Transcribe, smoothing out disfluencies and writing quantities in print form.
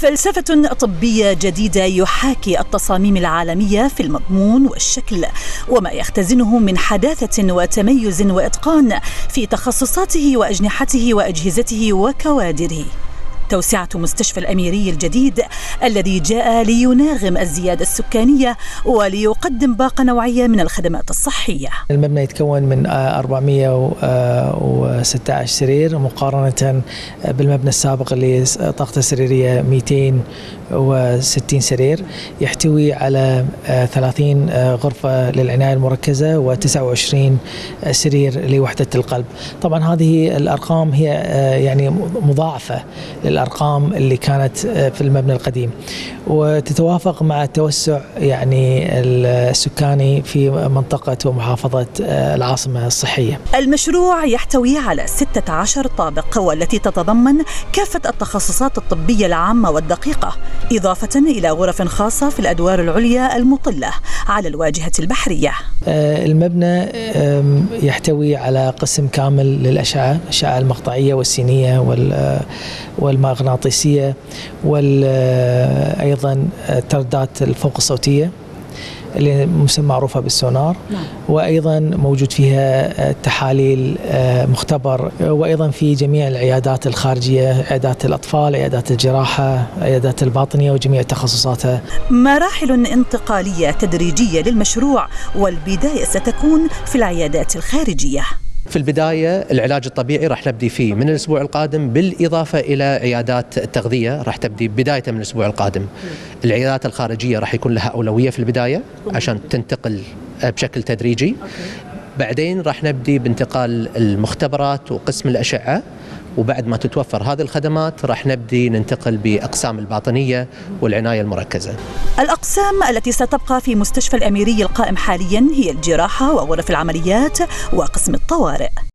فلسفة طبية جديدة يحاكي التصاميم العالمية في المضمون والشكل وما يختزنه من حداثة وتميز وإتقان في تخصصاته وأجنحته وأجهزته وكوادره. توسعة مستشفى الأميري الجديد الذي جاء ليناغم الزيادة السكانية وليقدم باقة نوعية من الخدمات الصحية. المبنى يتكون من 416 سرير مقارنة بالمبنى السابق اللي طاقته السريرية 260 سرير. يحتوي على 30 غرفة للعناية المركزة و29 سرير لوحدة القلب. طبعا هذه الأرقام هي يعني مضاعفة الأرقام اللي كانت في المبنى القديم، وتتوافق مع التوسع يعني السكاني في منطقة ومحافظة العاصمة الصحية. المشروع يحتوي على 16 طابق والتي تتضمن كافة التخصصات الطبية العامة والدقيقة، إضافة إلى غرف خاصة في الأدوار العليا المطلة على الواجهة البحرية. المبنى يحتوي على قسم كامل للأشعة، الأشعة المقطعية والسينية والمغناطيسية وأيضا التردات الفوق الصوتية اللي معروفة بالسونار، وأيضا موجود فيها تحاليل مختبر، وأيضا في جميع العيادات الخارجية، عيادات الأطفال، عيادات الجراحة، عيادات الباطنية وجميع تخصصاتها. مراحل انتقالية تدريجية للمشروع، والبداية ستكون في العيادات الخارجية. في البداية العلاج الطبيعي راح نبدي فيه من الأسبوع القادم، بالإضافة إلى عيادات التغذية راح تبدي بداية من الأسبوع القادم. العيادات الخارجية راح يكون لها أولوية في البداية عشان تنتقل بشكل تدريجي. بعدين راح نبدي بانتقال المختبرات وقسم الأشعة، وبعد ما تتوفر هذه الخدمات راح نبدي ننتقل بأقسام الباطنية والعناية المركزة. الأقسام التي ستبقى في مستشفى الأميري القائم حاليا هي الجراحة وغرف العمليات وقسم الطوارئ.